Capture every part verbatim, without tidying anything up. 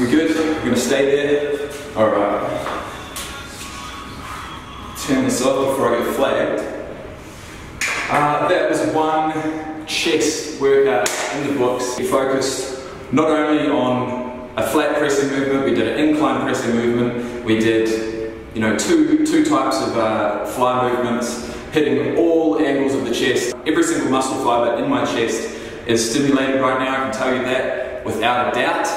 We good? We're gonna stay there? All right. Turn this off before I get flagged. Uh, that was one chest workout in the books. We focused not only on a flat pressing movement, we did an incline pressing movement, we did, you know, two, two types of uh, fly movements, hitting all angles of the chest. Every single muscle fiber in my chest is stimulated right now, I can tell you that without a doubt.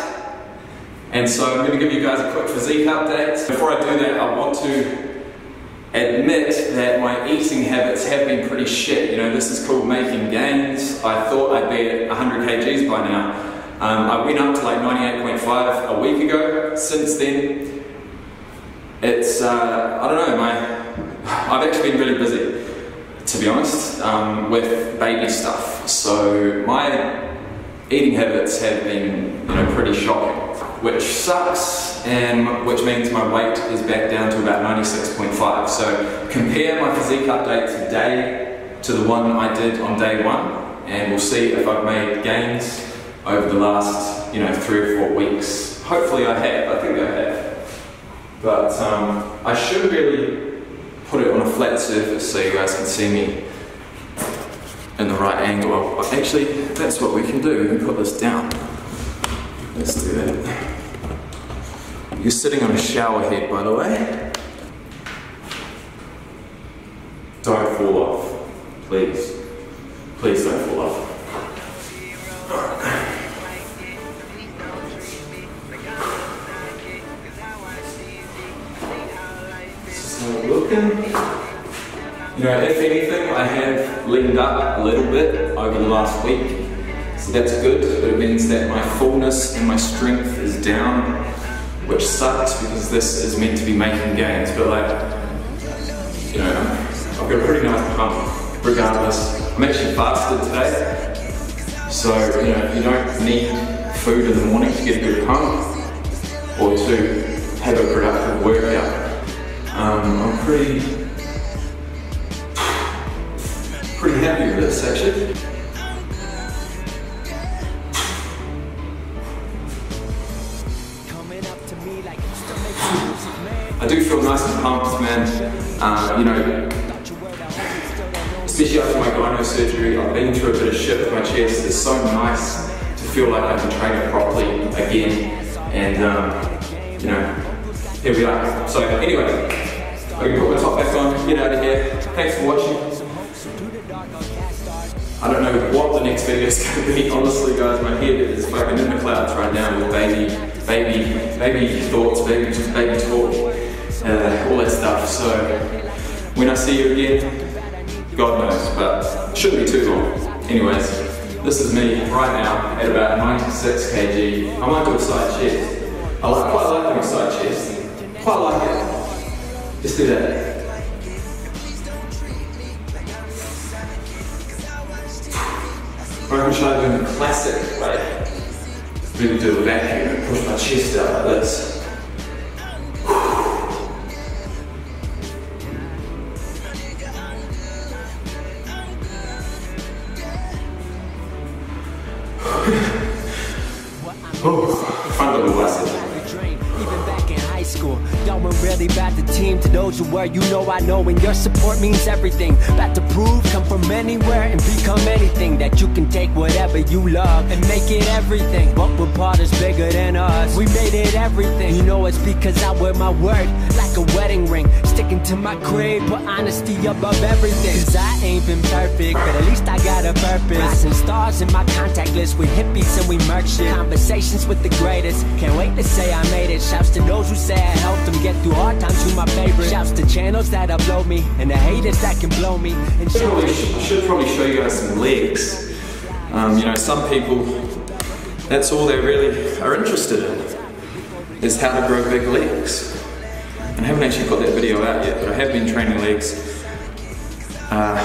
And so I'm going to give you guys a quick physique update. Before I do that, I want to admit that my eating habits have been pretty shit. You know, this is called making gains. I thought I'd be at one hundred kgs by now. Um, I went up to like ninety-eight point five a week ago. Since then, it's, uh, I don't know, my, I've actually been really busy, to be honest, um, with baby stuff. So my eating habits have been, you know, pretty shocking, which sucks, and which means my weight is back down to about ninety-six point five. So compare my physique update today to the one I did on day one, and we'll see if I've made gains over the last, you know, three or four weeks. Hopefully I have, I think I have. But um, I should really put it on a flat surface so you guys can see me in the right angle. Actually, that's what we can do, we can put this down. Let's do that. You're sitting on a shower head, by the way. Don't fall off, please. Please don't fall off. All right. This is how I'm looking. You know, if anything, I have leaned up a little bit over the last week. So that's good, but it means that my fullness and my strength is down, which sucks because this is meant to be making gains, but like, you know, I've got a pretty nice pump regardless. I'm actually fasted today, so you know, you don't need food in the morning to get a good pump or to have a productive workout. Um, I'm pretty, pretty happy with this actually. I do feel nice and pumped, man. Uh, you know, especially after my gyno surgery, I've been through a bit of shit with my chest. It's so nice to feel like I can train it properly again. And, um, you know, here we are. So, anyway, I'm going to put my top back on, get out of here. Thanks for watching. I don't know what the next video is going to be. Honestly, guys, my head is fucking in the clouds right now with baby, baby, baby thoughts, baby, just baby talk. Uh, all that stuff, so when I see you again, God knows, but shouldn't be too long. Anyways, this is me right now at about ninety-six kgs. I might do a side chest. I like, quite like doing a side chest. Quite like it. Just do that. I'm going to try doing the classic way. Really do a back here and push my chest out like this. Where you know I know, and your support means everything. About to prove, come from anywhere and become anything. That you can take whatever you love and make it everything. But we're part is bigger than us. We made it everything. You know it's because I wear my word like a wedding ring. Sticking to my creed, put honesty above everything. Cause I ain't been perfect, but at least I got a purpose. Rising stars in my contact list. With hippies and we merch shit. Conversations with the greatest. Can't wait to say I made it. Shouts to those who say I helped them get through hard times. You my favorite. Shouts to channels that upload me and the haters that can blow me. And should probably, should probably show you guys some legs. Um, you know, some people, that's all they really are interested in is how to grow big legs. And I haven't actually got that video out yet, but I have been training legs. Uh,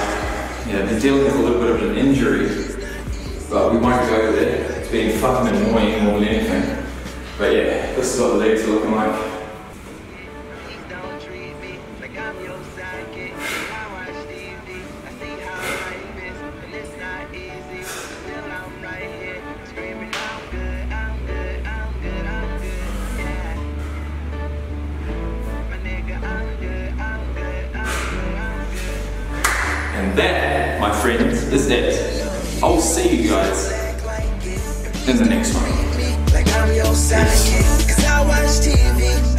yeah, they're dealing with a little bit of an injury, but we won't go there. It's been fucking annoying more than anything. But yeah, this is what the legs are looking like. And that, my friends, is it. I will see you guys in the next one. Like I'm your sidekick, 'cause I watch T V.